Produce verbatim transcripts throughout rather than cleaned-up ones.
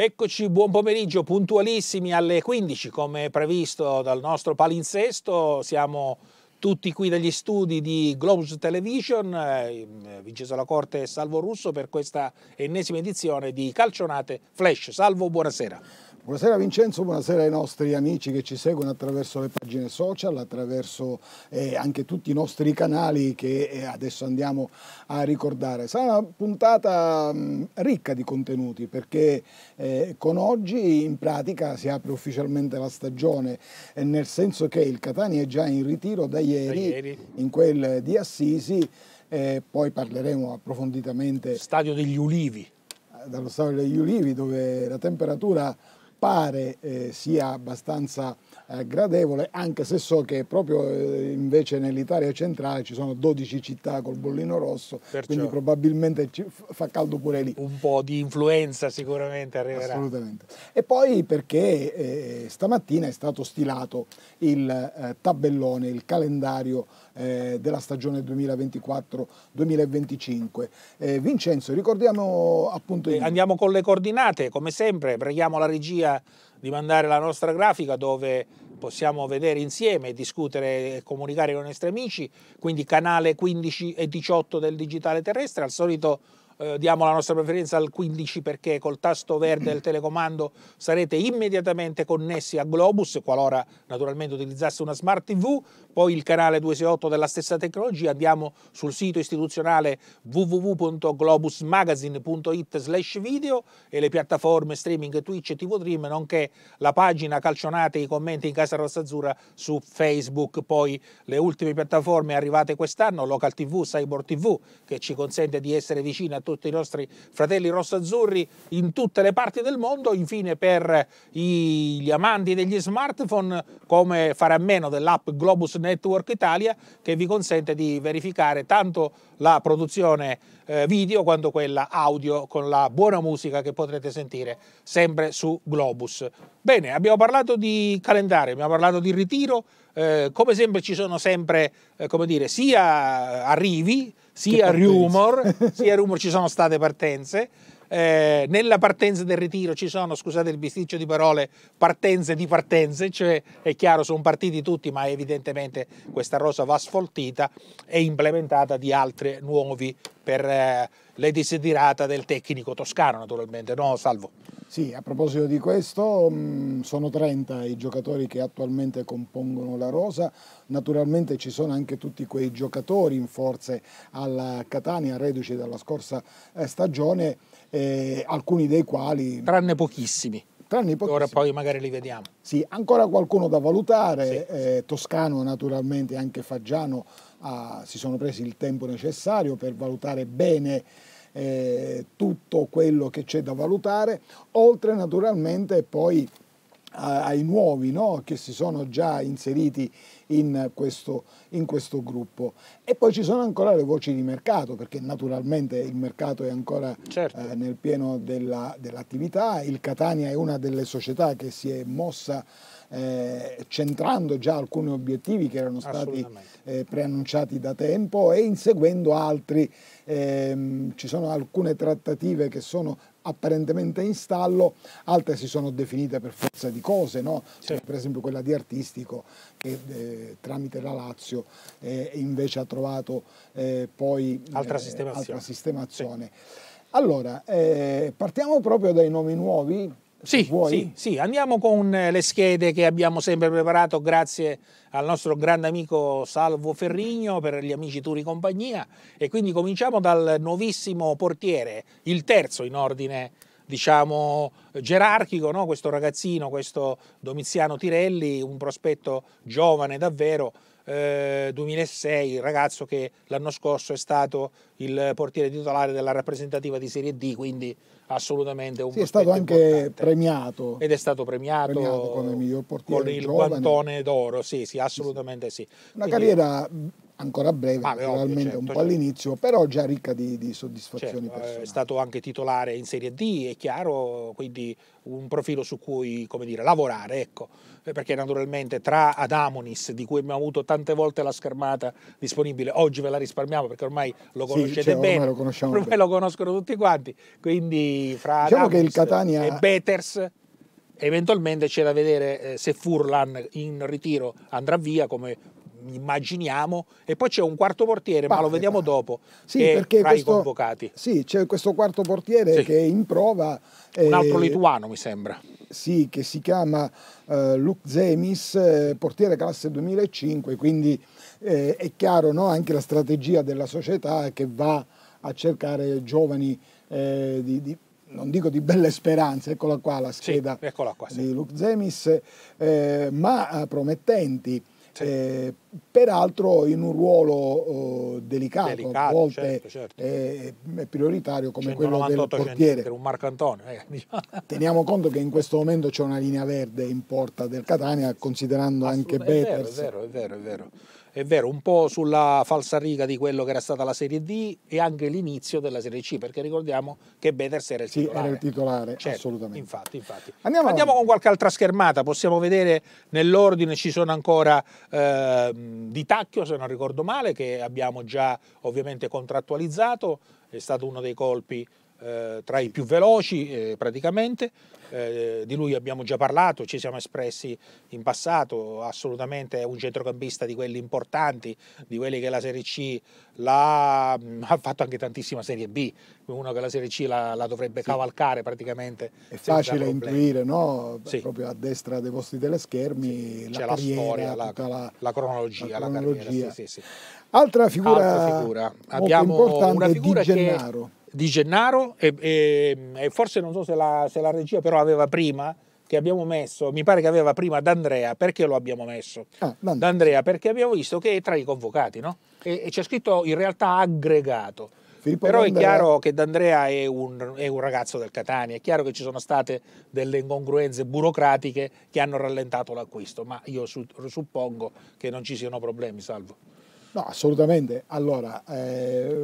Eccoci, buon pomeriggio, puntualissimi alle quindici come previsto dal nostro palinsesto. Siamo tutti qui dagli studi di Globus Television, Vincenzo La Corte e Salvo Russo per questa ennesima edizione di Calcionate Flash. Salvo, buonasera. Buonasera Vincenzo, buonasera ai nostri amici che ci seguono attraverso le pagine social, attraverso eh, anche tutti i nostri canali che eh, adesso andiamo a ricordare. Sarà una puntata mh, ricca di contenuti perché eh, con oggi in pratica si apre ufficialmente la stagione, eh, nel senso che il Catania è già in ritiro da ieri, da ieri. in quel di Assisi, eh, poi parleremo approfonditamente. Stadio degli Ulivi. Dallo Stadio degli Ulivi dove la temperatura pare eh, sia abbastanza eh, gradevole, anche se so che proprio eh, invece nell'Italia centrale ci sono dodici città col bollino rosso. Perciò, quindi probabilmente ci fa caldo pure lì. Un po' di influenza sicuramente arriverà. Assolutamente. E poi perché eh, stamattina è stato stilato il eh, tabellone, il calendario eh, della stagione duemilaventiquattro duemilaventicinque. Eh, Vincenzo, ricordiamo appunto... Eh, andiamo con le coordinate, come sempre, preghiamo la regia di mandare la nostra grafica dove possiamo vedere insieme, discutere e comunicare con i nostri amici, quindi canale quindici e diciotto del digitale terrestre. Al solito eh, diamo la nostra preferenza al quindici perché col tasto verde del telecomando sarete immediatamente connessi a Globus, qualora naturalmente utilizzasse una Smart tivù, poi il canale duecentosessantotto della stessa tecnologia. Andiamo sul sito istituzionale www punto globusmagazine punto it slash video e le piattaforme streaming Twitch e tivù Dream, nonché la pagina Calcionate e i commenti in Casa Rossazzurra su Facebook. Poi le ultime piattaforme arrivate quest'anno, Local tivù, Cyborg tivù, che ci consente di essere vicini a tutti i nostri fratelli rossazzurri in tutte le parti del mondo. Infine, per gli amanti degli smartphone, come fare a meno dell'app Globus Network Italia, che vi consente di verificare tanto la produzione eh, video quanto quella audio con la buona musica che potrete sentire sempre su Globus. Bene, abbiamo parlato di calendario, abbiamo parlato di ritiro, eh, come sempre ci sono sempre eh, come dire, sia arrivi sia rumor, sia rumor ci sono state partenze. Eh, nella partenza del ritiro ci sono, scusate il bisticcio di parole, partenze di partenze, cioè è chiaro sono partiti tutti, ma evidentemente questa rosa va sfoltita e implementata di altri nuovi per eh, le desiderata del tecnico toscano naturalmente, no Salvo? Sì, a proposito di questo mh, sono trenta i giocatori che attualmente compongono la rosa. Naturalmente ci sono anche tutti quei giocatori in forze alla Catania, reduci dalla scorsa eh, stagione, eh, alcuni dei quali... Tranne pochissimi. Tranne pochissimi. Ora poi magari li vediamo. Sì, ancora qualcuno da valutare, sì. eh, Toscano naturalmente, anche Faggiano ah, si sono presi il tempo necessario per valutare bene eh, tutto quello che c'è da valutare, oltre naturalmente poi ai nuovi, no? Che si sono già inseriti in questo, in questo gruppo. E poi ci sono ancora le voci di mercato, perché naturalmente il mercato è ancora certo. eh, nel pieno della, dell'attività. Il Catania è una delle società che si è mossa eh, centrando già alcuni obiettivi che erano stati eh, preannunciati da tempo e inseguendo altri. Eh, ci sono alcune trattative che sono apparentemente in stallo, altre si sono definite per forza di cose, no? Sì. Per esempio quella di Artistico che eh, tramite la Lazio eh, invece ha trovato eh, poi altra eh, sistemazione. Altra sistemazione. Sì. Allora, eh, partiamo proprio dai nomi nuovi. Sì, sì, sì, andiamo con le schede che abbiamo sempre preparato grazie al nostro grande amico Salvo Ferrigno per gli amici Turi Compagnia, e quindi cominciamo dal nuovissimo portiere, il terzo in ordine diciamo gerarchico, no? Questo ragazzino, questo Domiziano Tirelli, un prospetto giovane davvero, eh, duemilasei, ragazzo che l'anno scorso è stato il portiere titolare della rappresentativa di Serie D, quindi assolutamente un sì, è stato anche importante. premiato ed è stato premiato, premiato con il, miglior portiere con il guantone d'oro, sì, sì, assolutamente sì. sì. Una Quindi, carriera ancora breve, ah, naturalmente, ovvio, certo, un po' all'inizio, però già ricca di, di soddisfazioni certo, personali. È stato anche titolare in Serie D, è chiaro, quindi un profilo su cui, come dire, lavorare, ecco, perché naturalmente tra Adamonis, di cui abbiamo avuto tante volte la schermata disponibile, oggi ve la risparmiamo perché ormai lo conoscete, sì, cioè, ormai bene, lo conosciamo ormai bene, lo conoscono tutti quanti, quindi fra diciamo Adamonis che il Catania... e Peters... Eventualmente c'è da vedere se Furlan in ritiro andrà via, come immaginiamo, e poi c'è un quarto portiere, pare, ma lo vediamo pare. dopo, sì, che perché tra questo, i convocati. Sì, c'è questo quarto portiere sì. che è in prova. Un altro eh, lituano, mi sembra. Sì, che si chiama eh, Luk Zemis, eh, portiere classe duemilacinque, quindi eh, è chiaro, no, anche la strategia della società che va a cercare giovani eh, di... di non dico di belle speranze, eccola qua la scheda sì, eccola qua, sì. di Luk Zemis, eh, ma promettenti, sì. eh, peraltro in un ruolo oh, delicato, delicato, a volte certo, certo. Eh, prioritario come quello del portiere. Per un Marcantone, eh, diciamo. Teniamo conto che in questo momento c'è una linea verde in porta del Catania, considerando anche Peters. È vero, è vero, è vero. È vero, un po' sulla falsariga di quello che era stata la Serie D e anche l'inizio della Serie C, perché ricordiamo che Peters era il sì, titolare. Era il titolare, certo, assolutamente. Infatti, infatti. Andiamo, Andiamo con qualche altra schermata, possiamo vedere nell'ordine, ci sono ancora eh, Di Tacchio, se non ricordo male, che abbiamo già ovviamente contrattualizzato, è stato uno dei colpi eh, tra i più veloci eh, praticamente. Eh, di lui abbiamo già parlato, ci siamo espressi in passato, assolutamente un centrocampista di quelli importanti, di quelli che la Serie C l'ha, ha fatto anche tantissima Serie B, uno che la Serie C la, la dovrebbe sì. cavalcare praticamente. È facile intuire, no? Sì. Proprio a destra dei vostri teleschermi sì. la, la storia, la, la, la cronologia, la, cronologia. la carriera. Sì, sì, sì. Altra figura, Altra figura. abbiamo una figura Di Gennaro. Che Di Gennaro e, e, e forse non so se la, se la regia però aveva prima che abbiamo messo, mi pare che aveva prima D'Andrea, perché lo abbiamo messo? Ah, D'Andrea, perché abbiamo visto che è tra i convocati, no? E, e c'è scritto in realtà aggregato. Filippo però D'Andrea... è chiaro che D'Andrea è un, è un ragazzo del Catania, è chiaro che ci sono state delle incongruenze burocratiche che hanno rallentato l'acquisto, ma io su, suppongo che non ci siano problemi, Salvo. No, assolutamente. Allora, eh,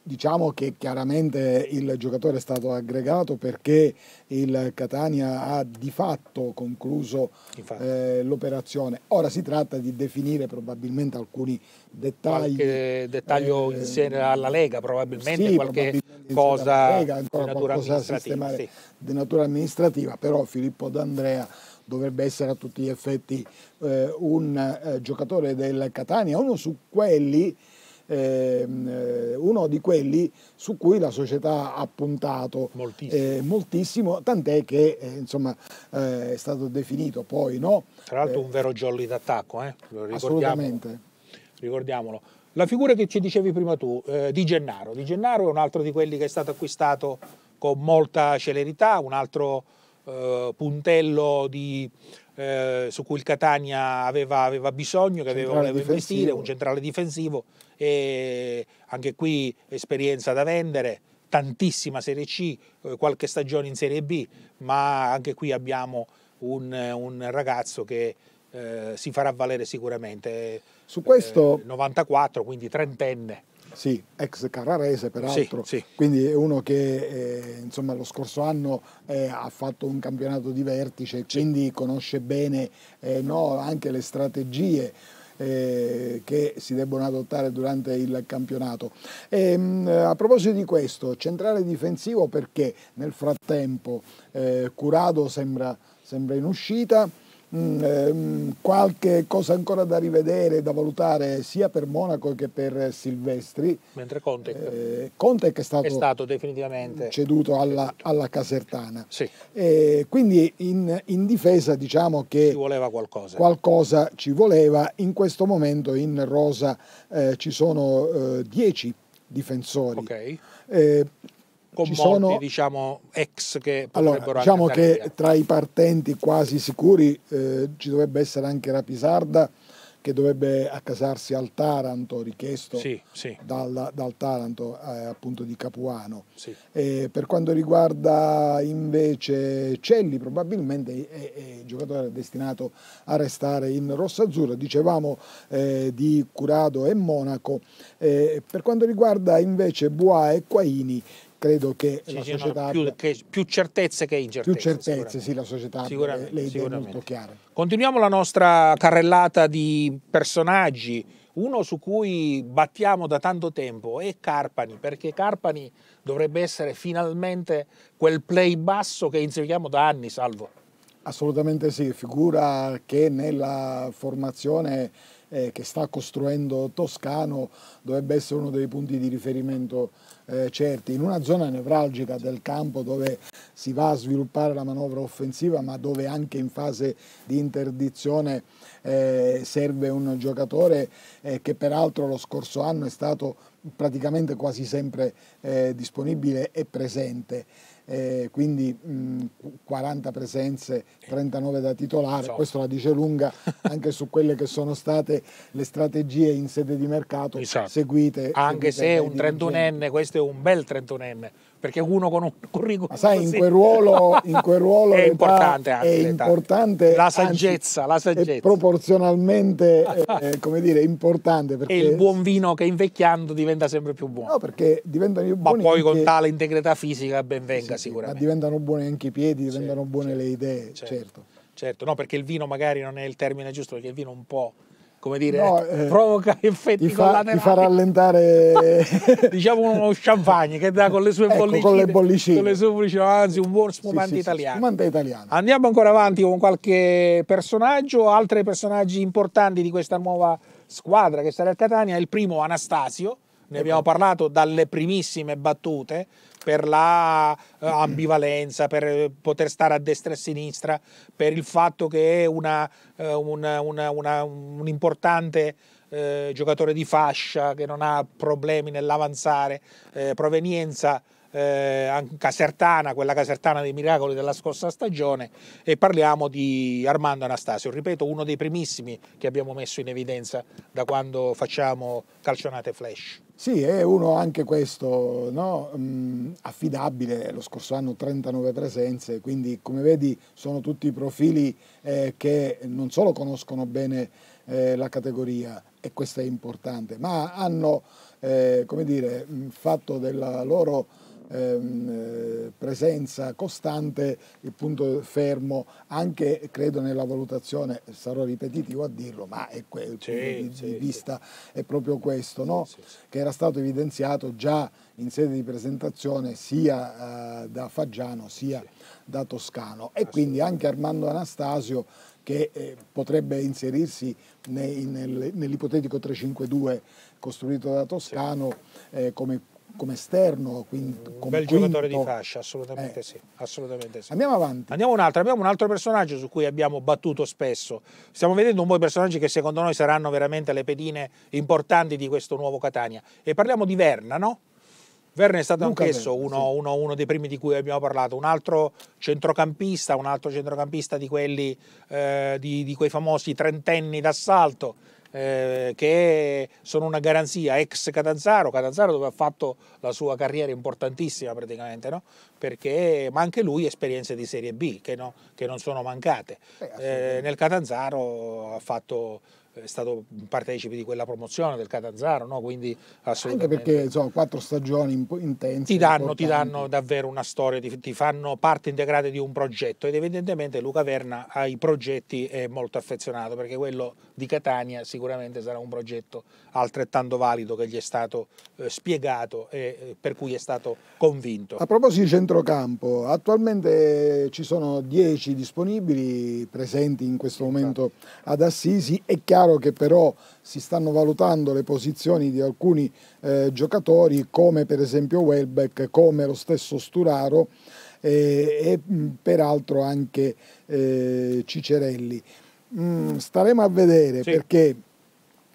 diciamo che chiaramente il giocatore è stato aggregato perché il Catania ha di fatto concluso eh, l'operazione. Ora si tratta di definire probabilmente alcuni dettagli. Qualche dettaglio eh, insieme alla Lega, probabilmente, sì, qualche probabilmente cosa Lega, di natura amministrativa. Sì. Di natura amministrativa, però Filippo D'Andrea dovrebbe essere a tutti gli effetti eh, un eh, giocatore del Catania, uno, su quelli, eh, uno di quelli su cui la società ha puntato moltissimo, eh, moltissimo tant'è che eh, insomma, eh, è stato definito poi, no? Tra l'altro eh, un vero jolly d'attacco, eh? Lo ricordiamo. Assolutamente. Ricordiamolo. La figura che ci dicevi prima tu, eh, Di Gennaro. Di Gennaro è un altro di quelli che è stato acquistato con molta celerità, un altro... Uh, puntello di, uh, su cui il Catania aveva, aveva bisogno, che aveva voleva investire, un centrale difensivo, e anche qui esperienza da vendere, tantissima Serie C, qualche stagione in Serie B, ma anche qui abbiamo un, un ragazzo che uh, si farà valere sicuramente, su questo eh, novantaquattro, quindi trentenne. Sì, ex Carrarese peraltro, sì, sì. Quindi è uno che eh, insomma, lo scorso anno eh, ha fatto un campionato di vertice, sì. Quindi conosce bene eh, no, anche le strategie eh, che si debbono adottare durante il campionato. E, a proposito di questo, centrale difensivo, perché nel frattempo eh, Curado sembra, sembra in uscita. Mm, ehm, qualche cosa ancora da rivedere, da valutare sia per Monaco che per Silvestri, mentre Contec, eh, Contec è, stato è stato definitivamente ceduto alla, alla Casertana, sì. eh, quindi in, in difesa diciamo che ci voleva qualcosa. qualcosa ci voleva in questo momento in rosa eh, ci sono dieci eh, difensori, okay. eh, Con ci molti, sono, diciamo, ex che potrebbero allora, diciamo che via. Tra i partenti quasi sicuri eh, ci dovrebbe essere anche Rapisarda, che dovrebbe accasarsi al Taranto, richiesto sì, sì. Dal, dal Taranto eh, appunto di Capuano. Sì. Eh, per quanto riguarda invece Celli, probabilmente è, è il giocatore destinato a restare in rossazzurro. Dicevamo eh, di Curado e Monaco. Eh, per quanto riguarda invece Boa e Quaini, credo che sì, la società più, abbia... che, più certezze che incertezze. Più certezze, sì, la società sicuramente, le idee molto chiare. Continuiamo la nostra carrellata di personaggi. Uno su cui battiamo da tanto tempo è Carpani, perché Carpani dovrebbe essere finalmente quel play basso che inseguiamo da anni, Salvo. Assolutamente sì, figura che nella formazione eh, che sta costruendo Toscano dovrebbe essere uno dei punti di riferimento Eh, certi, in una zona nevralgica del campo dove si va a sviluppare la manovra offensiva, ma dove anche in fase di interdizione eh, serve un giocatore eh, che peraltro lo scorso anno è stato praticamente quasi sempre eh, disponibile e presente. Eh, quindi mh, quaranta presenze, trentanove da titolare, so. Questo la dice lunga anche su quelle che sono state le strategie in sede di mercato so. seguite. Anche seguite se è un trentunenne, questo è un bel trentunenne, perché uno con un curriculum. Ma sai, in quel ruolo, in quel ruolo è importante, anche, è importante la saggezza, anzi, la saggezza. È proporzionalmente eh, come dire, importante. Perché... E il buon vino che invecchiando diventa sempre più buono. No, perché diventano più buoni. Ma poi anche... con tale integrità fisica ben venga sì, sicuramente. Sì, ma diventano buoni anche i piedi, diventano certo, buone certo, le idee, certo. certo. Certo, no, perché il vino magari non è il termine giusto, perché il vino un po'... come dire, no, eh, provoca effetti collaterali. Ti fa rallentare... diciamo uno champagne che dà con le sue ecco, bollicine. Con le bollicine. Con le sue bollicine, anzi un buon spumante sì, sì, italiano. Sì, spumante italiano. Andiamo ancora avanti con qualche personaggio, altri personaggi importanti di questa nuova squadra che sarà il Catania. Il primo Anastasio, ne abbiamo parlato dalle primissime battute, per la ambivalenza, per poter stare a destra e a sinistra, per il fatto che è una, una, una, una, un importante eh, giocatore di fascia che non ha problemi nell'avanzare, eh, provenienza eh, casertana, quella casertana dei miracoli della scorsa stagione, e parliamo di Armando Anastasio, ripeto uno dei primissimi che abbiamo messo in evidenza da quando facciamo Calcionate Flash. Sì, è uno anche questo, no? Affidabile, lo scorso anno trentanove presenze, quindi come vedi sono tutti profili eh, che non solo conoscono bene eh, la categoria, e questo è importante, ma hanno eh, come dire, fatto della loro eh, presenza costante il punto fermo, anche credo nella valutazione, sarò ripetitivo a dirlo, ma è quel punto sì, di, sì, di vista sì. È proprio questo, no? Sì, sì, sì. Che era stato evidenziato già in sede di presentazione sia eh, da Faggiano sia sì. da Toscano, e quindi anche Armando Anastasio che eh, potrebbe inserirsi nei, nel, nell'ipotetico tre cinque due costruito da Toscano sì. eh, come come esterno, quindi un bel giocatore di fascia, assolutamente, eh. sì, assolutamente sì. Andiamo avanti. Andiamo un altro, abbiamo un altro personaggio su cui abbiamo battuto spesso. Stiamo vedendo un po' di personaggi che secondo noi saranno veramente le pedine importanti di questo nuovo Catania. E parliamo di Verna, no? Verna è stato Luca anch'esso Verna, uno, sì. uno, uno dei primi di cui abbiamo parlato, un altro centrocampista, un altro centrocampista di quelli eh, di, di quei famosi trentenni d'assalto. Eh, che sono una garanzia, ex Catanzaro, Catanzaro dove ha fatto la sua carriera importantissima praticamente, no? Perché, ma anche lui esperienze di Serie B che, no, che non sono mancate. Eh, eh, nel Catanzaro ha fatto... è stato partecipe di quella promozione del Catanzaro, no? Quindi assolutamente. Anche perché insomma, quattro stagioni intense. Ti danno, ti danno davvero una storia, ti, ti fanno parte integrante di un progetto, ed evidentemente Luca Verna ai progetti è molto affezionato, perché quello di Catania sicuramente sarà un progetto altrettanto valido che gli è stato eh, spiegato e eh, per cui è stato convinto. A proposito di centrocampo, attualmente ci sono dieci disponibili presenti in questo momento ad Assisi. È chiaro che però si stanno valutando le posizioni di alcuni eh, giocatori, come per esempio Welbeck, come lo stesso Sturaro eh, e mh, peraltro anche eh, Cicerelli. Mm, staremo a vedere sì. perché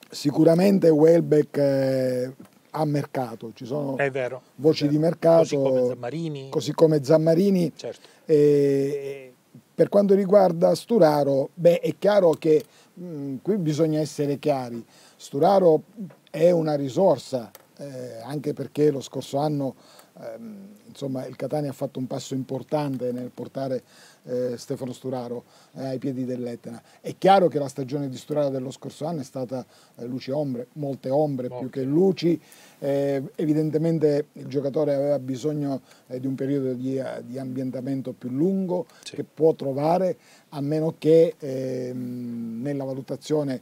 sicuramente Welbeck eh, ha mercato, ci sono È vero, voci certo. di mercato, così come Zammarini, così come Zammarini certo. eh, Per quanto riguarda Sturaro, beh, è chiaro che mh, qui bisogna essere chiari. Sturaro è una risorsa, eh, anche perché lo scorso anno ehm, insomma, il Catania ha fatto un passo importante nel portare eh, Stefano Sturaro eh, ai piedi dell'Etna. È chiaro che la stagione di Sturaro dello scorso anno è stata eh, luci e ombre, molte ombre Molto. più che luci. Eh, evidentemente il giocatore aveva bisogno eh, di un periodo di, di ambientamento più lungo, sì, che può trovare, a meno che eh, nella valutazione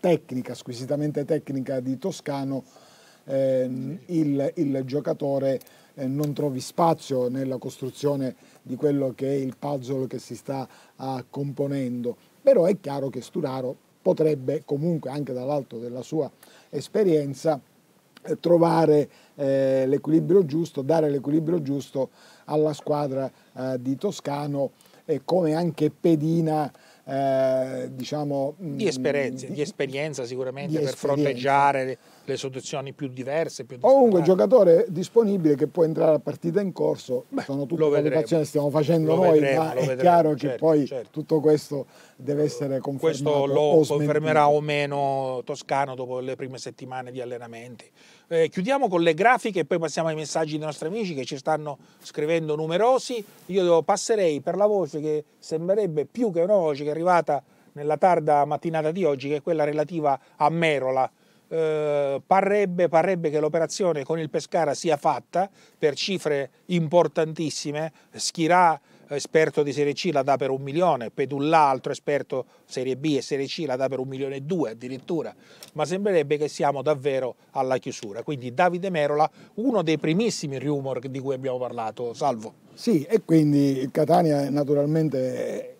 tecnica, squisitamente tecnica di Toscano, eh, sì. il, il giocatore eh, non trovi spazio nella costruzione di quello che è il puzzle che si sta ah, componendo. Però è chiaro che Sturaro potrebbe comunque, anche dall'alto della sua esperienza, trovare eh, l'equilibrio giusto, dare l'equilibrio giusto alla squadra eh, di Toscano, e come anche pedina eh, diciamo di esperienza, di, di esperienza sicuramente di per esperienza. fronteggiare le, le soluzioni più diverse, più comunque giocatore disponibile che può entrare a partita in corso. Beh, sono tutte valutazioni che stiamo facendo lo noi vedremo, ma è vedremo, chiaro certo, che poi certo. tutto questo deve essere confermato, questo lo confermerà o meno Toscano dopo le prime settimane di allenamenti. Eh, chiudiamo con le grafiche e poi passiamo ai messaggi dei nostri amici che ci stanno scrivendo numerosi. Io passerei per la voce che sembrerebbe più che una voce che è arrivata nella tarda mattinata di oggi, che è quella relativa a Merola. Eh, parrebbe, parrebbe che l'operazione con il Pescara sia fatta per cifre importantissime. Schirà, esperto di Serie C, la dà per un milione, Pedulla, altro esperto Serie B e Serie C, la dà per un milione e due addirittura, ma sembrerebbe che siamo davvero alla chiusura. Quindi Davide Merola, uno dei primissimi rumor di cui abbiamo parlato, Salvo. Sì, e quindi il Catania naturalmente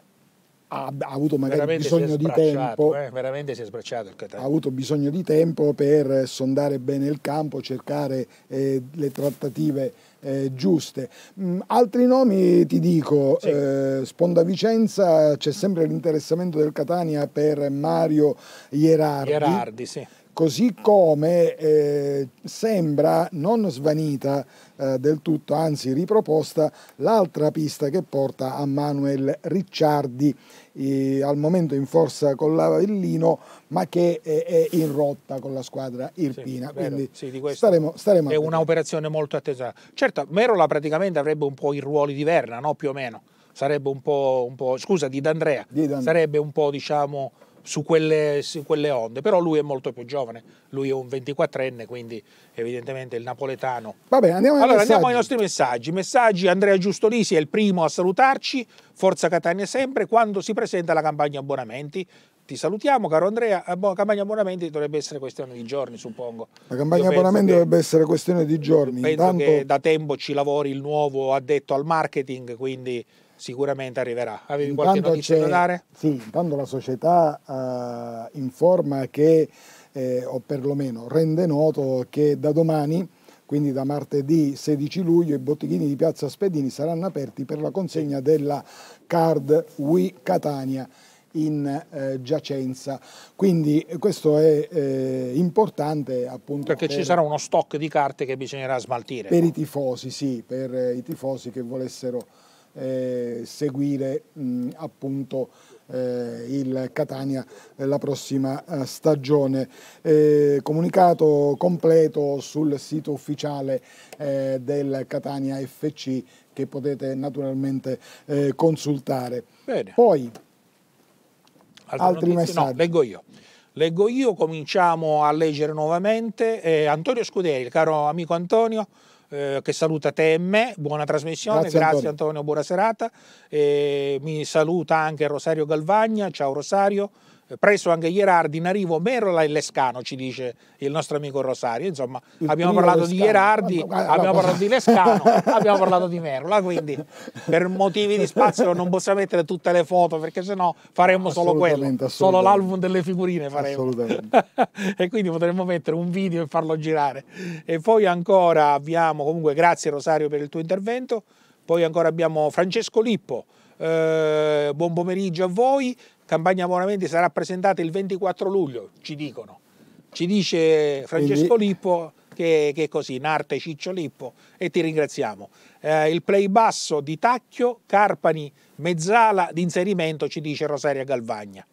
ha, ha avuto magari veramente bisogno di tempo, eh, veramente si è sbracciato il Catania. Ha avuto bisogno di tempo per sondare bene il campo, cercare eh, le trattative Eh, giuste. Mm, altri nomi ti dico, sì. eh, Sponda Vicenza, c'è sempre l'interessamento del Catania per Mario Ierardi, Ierardi sì. così come eh, sembra non svanita eh, del tutto, anzi riproposta, l'altra pista che porta a Manuel Ricciardi, eh, al momento in forza con l'Avellino, ma che è, è in rotta con la squadra irpina. Sì, quindi sì, di staremo, staremo è un'operazione molto attesa. Certo, Merola praticamente avrebbe un po' i ruoli di Verna, no? Più o meno. Sarebbe un po', un po' scusa, di D'Andrea. Di D'Andrea. Sarebbe un po', diciamo, su quelle, su quelle onde, però lui è molto più giovane, lui è un ventiquattrenne, quindi evidentemente il napoletano. Va bene, andiamo ai allora messaggi. Andiamo ai nostri messaggi. Messaggi, Andrea Giustolisi è il primo a salutarci, forza Catania sempre, quando si presenta la campagna abbonamenti. Ti salutiamo, caro Andrea. La campagna abbonamenti dovrebbe essere questione di giorni, suppongo. La campagna abbonamenti dovrebbe essere questione di giorni. Penso Intanto... che da tempo ci lavori il nuovo addetto al marketing, quindi sicuramente arriverà. Avevi intanto qualche notizia da dare? Sì, intanto la società uh, informa che, eh, o perlomeno rende noto, che da domani, quindi da martedì sedici luglio, i botteghini di Piazza Spedini saranno aperti per la consegna della card We Catania in eh, giacenza. Quindi questo è eh, importante, appunto, perché per, ci sarà uno stock di carte che bisognerà smaltire per no? i tifosi, sì, per eh, i tifosi che volessero eh, seguire mh, appunto eh, il Catania eh, la prossima eh, stagione. Eh, comunicato completo sul sito ufficiale eh, del Catania F C, che potete naturalmente eh, consultare. Bene. Poi altri messaggi? No, leggo io. Leggo io, cominciamo a leggere nuovamente. Eh, Antonio Scuderi, il caro amico Antonio, eh, che saluta te e me. Buona trasmissione, grazie, grazie Antonio. Antonio, buona serata. Eh, mi saluta anche Rosario Galvagna, ciao Rosario. Preso anche Ierardi in arrivo, Merola e Lescano, ci dice il nostro amico Rosario. Insomma, il abbiamo parlato Lescano. di Ierardi, no, no, no, abbiamo no, parlato no. di Lescano, abbiamo parlato di Merola, quindi per motivi di spazio non possiamo mettere tutte le foto, perché sennò faremmo solo quello, solo l'album delle figurine faremo. E quindi potremmo mettere un video e farlo girare. E poi ancora abbiamo, comunque grazie Rosario per il tuo intervento, poi ancora abbiamo Francesco Lippo, eh, buon pomeriggio a voi. Campagna abbonamenti sarà presentata il ventiquattro luglio, ci dicono. Ci dice Francesco Lippo, che, che così, Narte, Ciccio, Lippo, e ti ringraziamo. Eh, il play basso di Tacchio, Carpani, mezzala di inserimento, ci dice Rosaria Galvagna.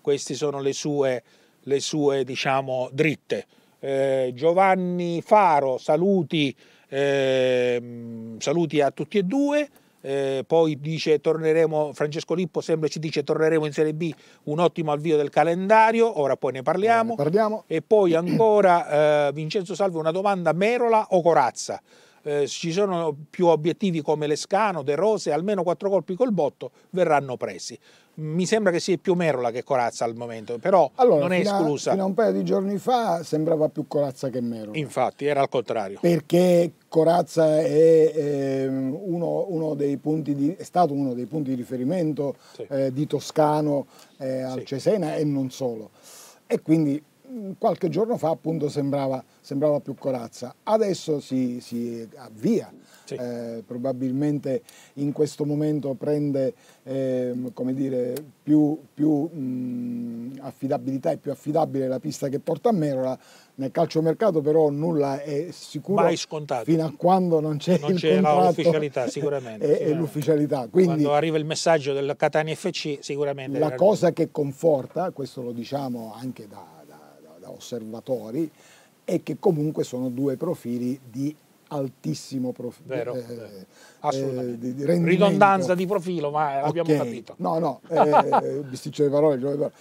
Queste sono le sue, le sue diciamo, dritte. Eh, Giovanni Faro, saluti, eh, saluti a tutti e due. Eh, poi dice torneremo, Francesco Lippo sempre ci dice torneremo in Serie B, un ottimo avvio del calendario, ora poi ne parliamo, eh, ne parliamo. E poi ancora eh, Vincenzo Salvo, una domanda: Merola o Corazza? Eh, ci sono più obiettivi come Lescano, De Rose, almeno quattro colpi col botto verranno presi. Mi sembra che sia più Merola che Corazza al momento, però allora, non è fino esclusa. A, fino a un paio di giorni fa sembrava più Corazza che Merola. Infatti, era al contrario. Perché Corazza è, è, uno, uno dei punti di, è stato uno dei punti di riferimento sì. eh, di Toscano eh, al sì. Cesena e non solo. E quindi qualche giorno fa appunto sembrava, sembrava più Corazza. Adesso si, si avvia. Sì. Eh, probabilmente in questo momento prende eh, come dire, più, più mh, affidabilità e più affidabile la pista che porta a Merola. Nel calciomercato però nulla è sicuro fino a quando non c'è l'ufficialità sicuramente, e, sicuramente. E l'ufficialità. Quando arriva il messaggio del Catania F C sicuramente. La cosa che conforta, questo lo diciamo anche da, da, da, da osservatori, è che comunque sono due profili di altissimo profilo, vero, eh, vero. Assolutamente. Eh, di ridondanza di profilo, ma l'abbiamo okay. capito. No, no, eh, bisticcio di parole, parole,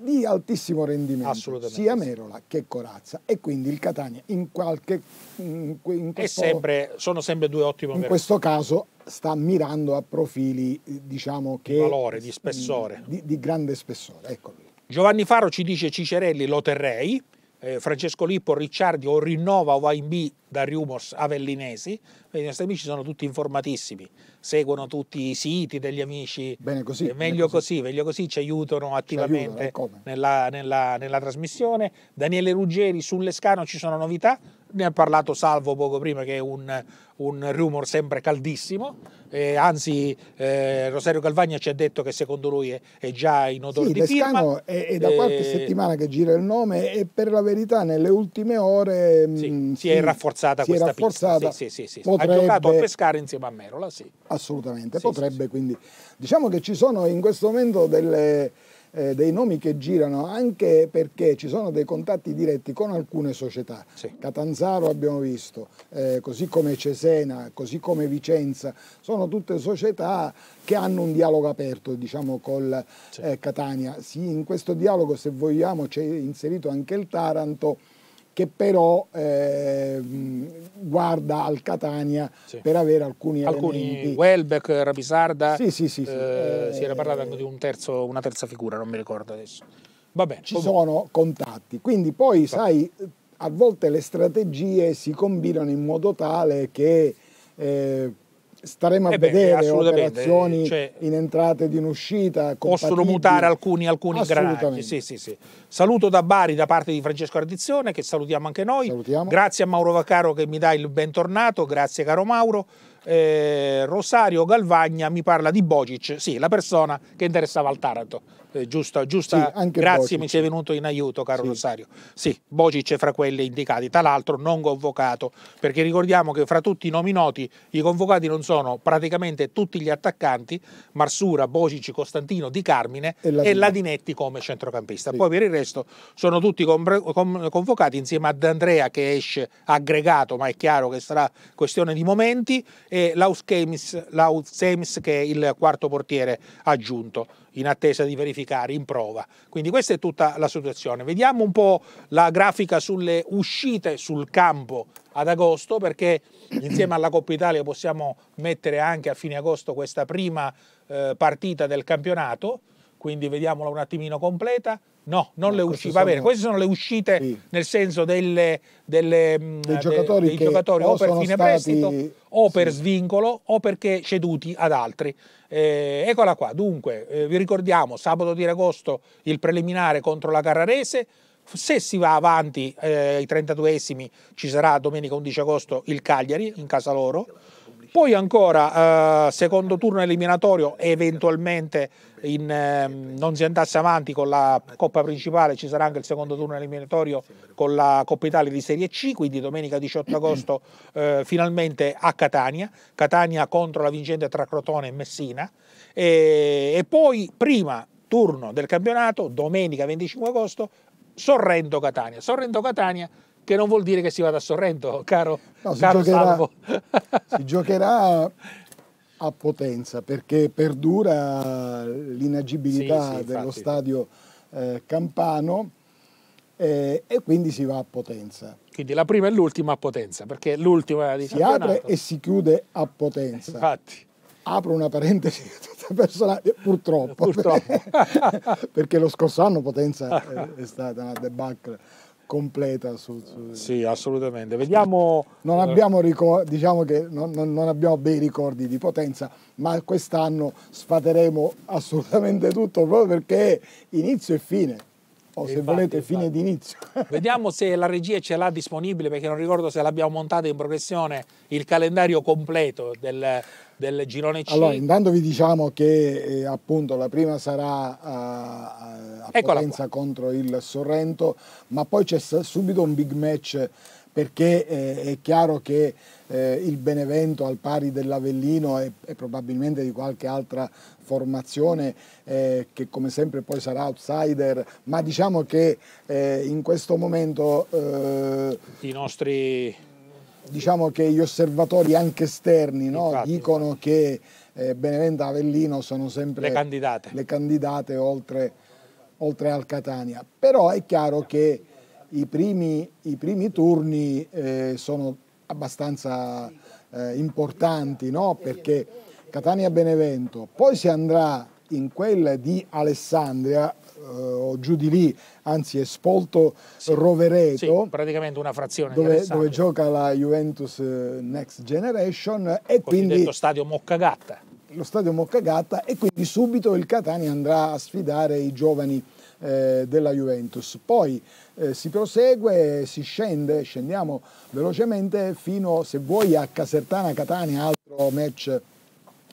di altissimo rendimento, sia Merola che Corazza, e quindi il Catania in qualche in, in questo, è sempre, sono sempre due ottimi. In vero. questo caso sta mirando a profili, diciamo che di valore, di spessore, di, di grande spessore. Eccoli. Giovanni Faro ci dice Cicerelli lo terrei. Eh, Francesco Lippo, Ricciardi o rinnova o va in B da rumors avellinesi. Vedi, i nostri amici sono tutti informatissimi, seguono tutti i siti degli amici. Bene così, eh, meglio bene così. così, meglio così, ci aiutano attivamente ci aiutano, nella, nella, nella trasmissione. Daniele Ruggeri, sul Lescano ci sono novità, ne ha parlato Salvo poco prima, che è un, un rumor sempre caldissimo, eh, anzi eh, Rosario Galvagna ci ha detto che secondo lui è, è già in odore sì, di Lescano firma. È, è da qualche eh, settimana che gira il nome e per la verità nelle ultime ore sì, mh, si è rafforzata si questa è rafforzata. pista, sì, sì, sì, sì. Potrebbe, ha giocato a pescare insieme a Merola, sì. assolutamente, sì, potrebbe sì, quindi sì. Diciamo che ci sono in questo momento delle, eh, dei nomi che girano, anche perché ci sono dei contatti diretti con alcune società, sì. Catanzaro abbiamo visto, eh, così come Cesena, così come Vicenza, sono tutte società che hanno un dialogo aperto, diciamo, col sì. eh, Catania. Sì, in questo dialogo, se vogliamo, c'è inserito anche il Taranto, che però eh, guarda al Catania sì. per avere alcuni, alcuni elementi. Welbeck, Rapisarda, sì, sì, sì, sì. Eh, eh, si era parlato anche di un terzo, una terza figura, non mi ricordo adesso. Vabbè, ci comunque. sono contatti, quindi poi sì. sai, a volte le strategie si combinano in modo tale che eh, staremo a eh beh, vedere operazioni cioè, in entrata ed in uscita compatibili. Possono mutare alcuni, alcuni ingranaggi. Sì, sì, sì. Saluto da Bari da parte di Francesco Ardizione, che salutiamo anche noi. Salutiamo. Grazie a Mauro Vaccaro che mi dà il bentornato, grazie caro Mauro. Eh, Rosario Galvagna mi parla di Bogic, sì, la persona che interessava al Taranto, eh, giusta, giusta sì, grazie Bogic. Mi sei venuto in aiuto, caro sì. Rosario. Sì, Bogic è fra quelli indicati, tra l'altro non convocato, perché ricordiamo che fra tutti i nomi noti i convocati non sono praticamente tutti gli attaccanti: Marsura, Bogic, Costantino, Di Carmine e, la e Ladinetti come centrocampista, sì. poi per il resto sono tutti convocati insieme ad Andrea, che esce aggregato, ma è chiaro che sarà questione di momenti, e Luk Zemis, che è il quarto portiere aggiunto, in attesa di verificare in prova. Quindi questa è tutta la situazione. Vediamo un po' la grafica sulle uscite sul campo ad agosto, perché insieme alla Coppa Italia possiamo mettere anche a fine agosto questa prima eh, partita del campionato, quindi vediamola un attimino completa. No, non no, le uscite, va bene, sono... queste sono le uscite sì. nel senso delle, delle, dei giocatori, dei che giocatori o per fine stati... prestito o sì. per svincolo o perché ceduti ad altri. Eh, eccola qua, dunque, eh, vi ricordiamo sabato dieci agosto il preliminare contro la Carrarese. Se si va avanti eh, ai trentaduesimi ci sarà domenica undici agosto il Cagliari in casa loro. Poi ancora eh, secondo turno eliminatorio, eventualmente in, eh, non si andasse avanti con la Coppa principale, ci sarà anche il secondo turno eliminatorio con la Coppa Italia di Serie C, quindi domenica diciotto agosto eh, finalmente a Catania, Catania contro la vincente tra Crotone e Messina, e, e poi prima turno del campionato, domenica venticinque agosto, Sorrento-Catania, Sorrento-Catania che non vuol dire che si vada a Sorrento, caro, no, si caro giocherà, Salvo. Si giocherà a Potenza perché perdura l'inagibilità sì, sì, dello infatti. stadio eh, campano eh, e quindi si va a Potenza. Quindi la prima e l'ultima a Potenza, perché l'ultima di si apre e si chiude a Potenza. Infatti. Apro una parentesi tutta personale, purtroppo, purtroppo. Perché lo scorso anno Potenza è stata una debacle completa su, su... Sì, assolutamente. Vediamo... Non abbiamo ricordi, diciamo che non, non, non abbiamo bei ricordi di Potenza, ma quest'anno sfateremo assolutamente tutto proprio perché inizio e fine. O se infatti, volete infatti. fine di inizio. Vediamo se la regia ce l'ha disponibile, perché non ricordo se l'abbiamo montato in progressione il calendario completo del, del girone C. Allora, intanto vi diciamo che eh, appunto la prima sarà a, a Potenza contro il Sorrento, ma poi c'è subito un big match perché eh, è chiaro che eh, il Benevento al pari dell'Avellino e, e probabilmente di qualche altra formazione eh, che come sempre poi sarà outsider, ma diciamo che eh, in questo momento eh, i nostri diciamo che gli osservatori anche esterni no, infatti, dicono infatti. che eh, Benevento e Avellino sono sempre le candidate, le candidate oltre, oltre al Catania, però è chiaro che I primi, i primi turni eh, sono abbastanza eh, importanti, no? Perché Catania-Benevento, poi si andrà in quella di Alessandria, eh, o giù di lì, anzi è Spolto-Rovereto, sì, praticamente una frazione dove, dove gioca la Juventus Next Generation, e quindi lo stadio Moccagatta. Lo stadio Moccagatta, e quindi subito il Catania andrà a sfidare i giovani eh, della Juventus. Poi Eh, si prosegue, si scende, scendiamo velocemente fino, se vuoi, a Casertana-Catania, altro match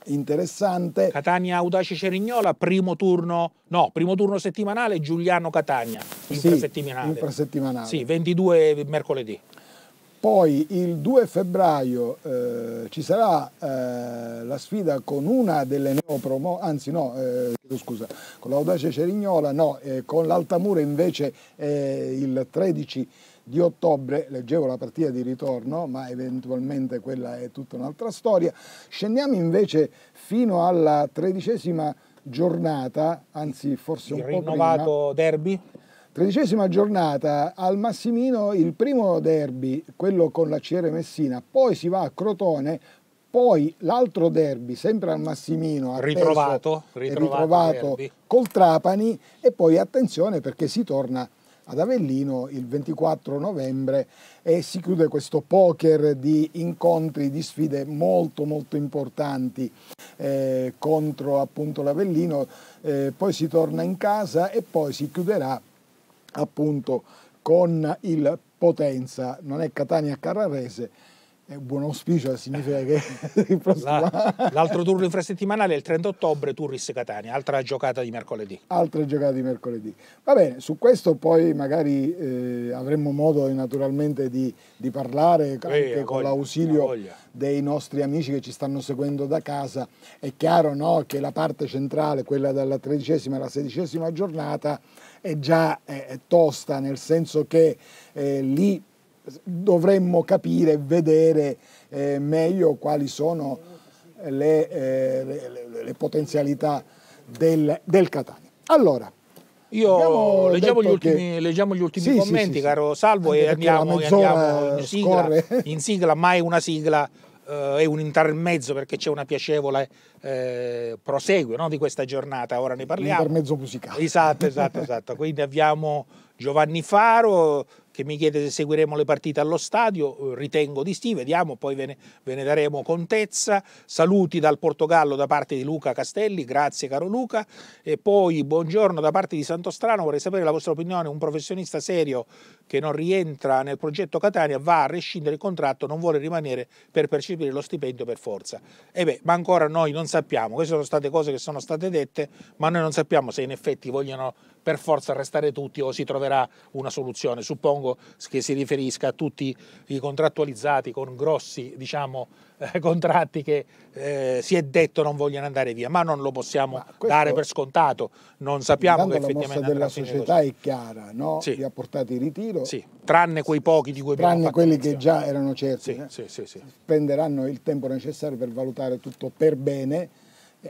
interessante. Catania-Audace-Cerignola, primo turno, no, primo turno settimanale, Giuliano-Catania, infrasettimanale. Sì, infrasettimanale. Sì, ventidue mercoledì. Poi il due febbraio eh, ci sarà eh, la sfida con una delle neopromosse, anzi no, eh, scusa, con l'Audace Cerignola, no, eh, con l'Altamura invece eh, il tredici di ottobre, leggevo la partita di ritorno, ma eventualmente quella è tutta un'altra storia. Scendiamo invece fino alla tredicesima giornata, anzi forse un po' prima. Il rinnovato derby? Tredicesima giornata al Massimino, il primo derby, quello con la C R Messina, poi si va a Crotone, poi l'altro derby, sempre al Massimino, a ritrovato, Peso, ritrovato, ritrovato col Trapani, e poi attenzione perché si torna ad Avellino il ventiquattro novembre e si chiude questo poker di incontri, di sfide molto molto importanti eh, contro appunto l'Avellino, eh, poi si torna in casa e poi si chiuderà appunto con il Potenza, non è Catania Carrarese, è buon auspicio, significa che l'altro turno infrasettimanale è il trenta ottobre, Turris Catania, altra giocata di mercoledì. Altra giocata di mercoledì. Va bene, su questo poi magari eh, avremmo modo naturalmente di, di parlare anche eh, con l'ausilio dei nostri amici che ci stanno seguendo da casa. È chiaro, no, che la parte centrale, quella dalla tredicesima alla sedicesima giornata, è già è, è tosta, nel senso che eh, lì dovremmo capire e vedere eh, meglio quali sono le, eh, le, le potenzialità del, del Catania. Allora, io leggiamo gli, ultimi, che... leggiamo gli ultimi sì, commenti, sì, sì, caro Salvo, e andiamo, e andiamo in, sigla, in sigla, mai una sigla e eh, un intermezzo, perché c'è una piacevole eh, proseguo, no, di questa giornata, ora ne parliamo. Un intermezzo musicale. Esatto, esatto, esatto. Quindi abbiamo Giovanni Faro, che mi chiede se seguiremo le partite allo stadio, ritengo di sì, vediamo, poi ve ne, ve ne daremo contezza. Saluti dal Portogallo da parte di Luca Castelli, grazie caro Luca, e poi buongiorno da parte di Santostrano, vorrei sapere la vostra opinione, un professionista serio che non rientra nel progetto Catania va a rescindere il contratto, non vuole rimanere per percepire lo stipendio per forza. E beh, ma ancora noi non sappiamo, queste sono state cose che sono state dette, ma noi non sappiamo se in effetti vogliono per forza restare tutti o si troverà una soluzione. Suppongo che si riferisca a tutti i contrattualizzati con grossi, diciamo, eh, contratti che eh, si è detto non vogliono andare via, ma non lo possiamo dare per scontato, non sappiamo che effettivamente la mossa della società così è chiara, no? Sì. Li ha portati in ritiro, sì, tranne quei pochi di cui abbiamo tranne quelli iniziale che già erano certi, sì, eh? Sì, sì, sì. Spenderanno il tempo necessario per valutare tutto per bene,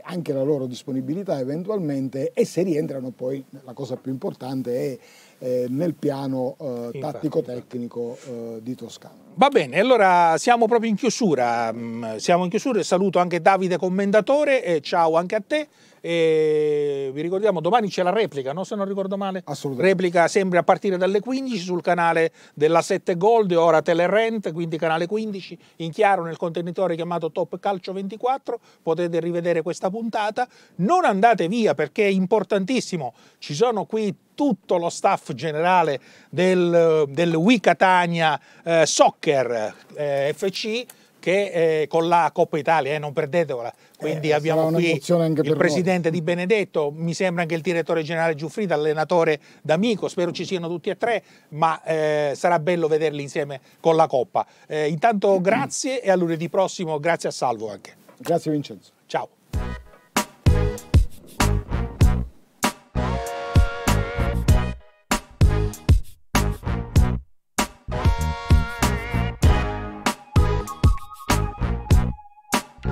anche la loro disponibilità eventualmente, e se rientrano poi la cosa più importante è eh, nel piano eh, tattico-tecnico eh, di Toscano. Va bene, allora siamo proprio in chiusura, siamo in chiusura e saluto anche Davide Commendatore, e ciao anche a te. E vi ricordiamo domani c'è la replica, no? Se non ricordo male, replica sempre a partire dalle quindici sul canale della sette Gold, ora Telerent, quindi canale quindici in chiaro nel contenitore chiamato Top Calcio ventiquattro, potete rivedere questa puntata. Non andate via perché è importantissimo, ci sono qui tutto lo staff generale del, del W I Catania eh, Soccer eh, F C che eh, con la Coppa Italia, eh, non perdetevela, quindi eh, abbiamo qui il presidente noi. Di Benedetto, mi sembra anche il direttore generale Giuffrida, allenatore D'Amico, spero ci siano tutti e tre, ma eh, sarà bello vederli insieme con la Coppa. Eh, intanto mm-hmm. grazie e a lunedì prossimo, grazie a Salvo anche. Grazie Vincenzo. Ciao.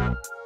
We'll be right back.